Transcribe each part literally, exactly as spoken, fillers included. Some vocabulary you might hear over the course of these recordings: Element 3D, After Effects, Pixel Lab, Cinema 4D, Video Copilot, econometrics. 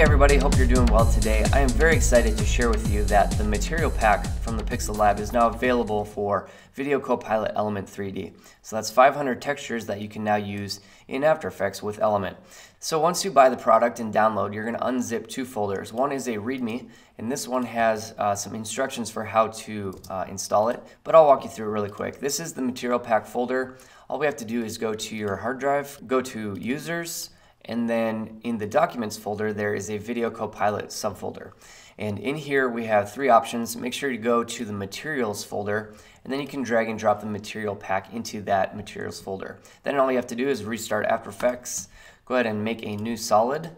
Hey everybody, hope you're doing well today. I am very excited to share with you that the material pack from the Pixel Lab is now available for Video Copilot Element three D. So that's five hundred textures that you can now use in After Effects with Element. So once you buy the product and download, you're going to unzip two folders. One is a README, and this one has uh, some instructions for how to uh, install it, but I'll walk you through it really quick. This is the material pack folder. All we have to do is go to your hard drive, go to Users, and then in the Documents folder, there is a Video Copilot subfolder. And in here, we have three options. Make sure you go to the Materials folder, and then you can drag and drop the material pack into that Materials folder. Then all you have to do is restart After Effects. Go ahead and make a new solid,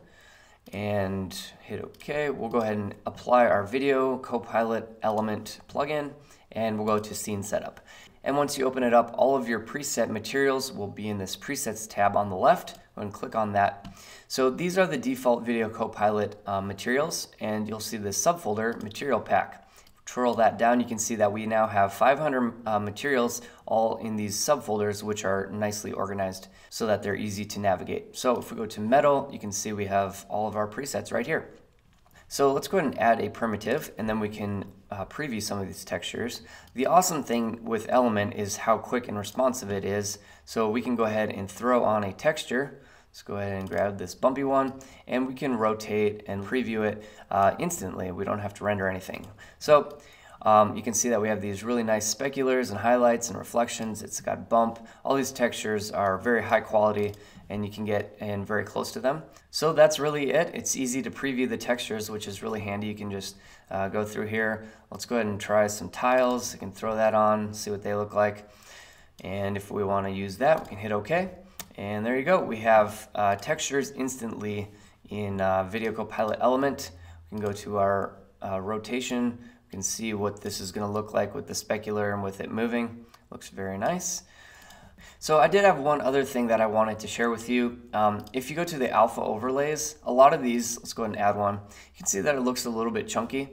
and hit OK. We'll go ahead and apply our Video Copilot Element plugin, and we'll go to Scene Setup. And once you open it up, all of your preset materials will be in this Presets tab on the left. Go and click on that. So these are the default Video Copilot uh, materials, and you'll see this subfolder, Material Pack. Twirl that down, you can see that we now have five hundred uh, materials all in these subfolders, which are nicely organized so that they're easy to navigate. So if we go to Metal, you can see we have all of our presets right here. So let's go ahead and add a primitive, and then we can uh, preview some of these textures. The awesome thing with Element is how quick and responsive it is. So we can go ahead and throw on a texture. Let's go ahead and grab this bumpy one, and we can rotate and preview it uh, instantly. We don't have to render anything. So um, you can see that we have these really nice speculars and highlights and reflections. It's got bump. All these textures are very high quality, and you can get in very close to them. So that's really it. It's easy to preview the textures, which is really handy. You can just uh, go through here. Let's go ahead and try some tiles. I can throw that on, see what they look like. And if we want to use that, we can hit OK. And there you go. We have uh, textures instantly in uh, Video Copilot Element. We can go to our uh, rotation. We can see what this is going to look like with the specular and with it moving. Looks very nice. So I did have one other thing that I wanted to share with you. Um, if you go to the alpha overlays, a lot of these, let's go ahead and add one. You can see that it looks a little bit chunky.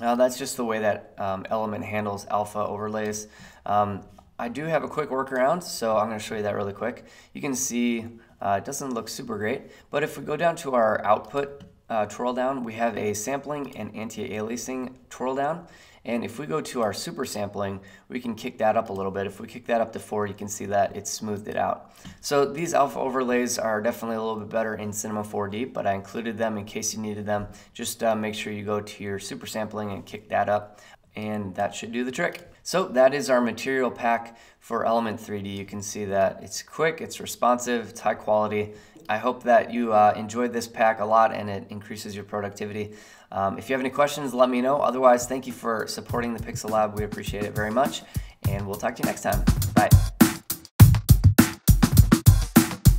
Now uh, that's just the way that um, Element handles alpha overlays. Um, I do have a quick workaround, so I'm going to show you that really quick. You can see uh, it doesn't look super great, but if we go down to our output uh, twirl down, we have a sampling and anti-aliasing twirl down. And if we go to our super sampling, we can kick that up a little bit. If we kick that up to four, you can see that it smoothed it out. So these alpha overlays are definitely a little bit better in Cinema four D, but I included them in case you needed them. Just uh, make sure you go to your super sampling and kick that up, and that should do the trick. So that is our material pack for Element three D. You can see that it's quick, it's responsive, it's high quality. I hope that you uh, enjoyed this pack a lot and it increases your productivity. Um, if you have any questions, let me know. Otherwise, thank you for supporting the Pixel Lab. We appreciate it very much, and we'll talk to you next time. Bye.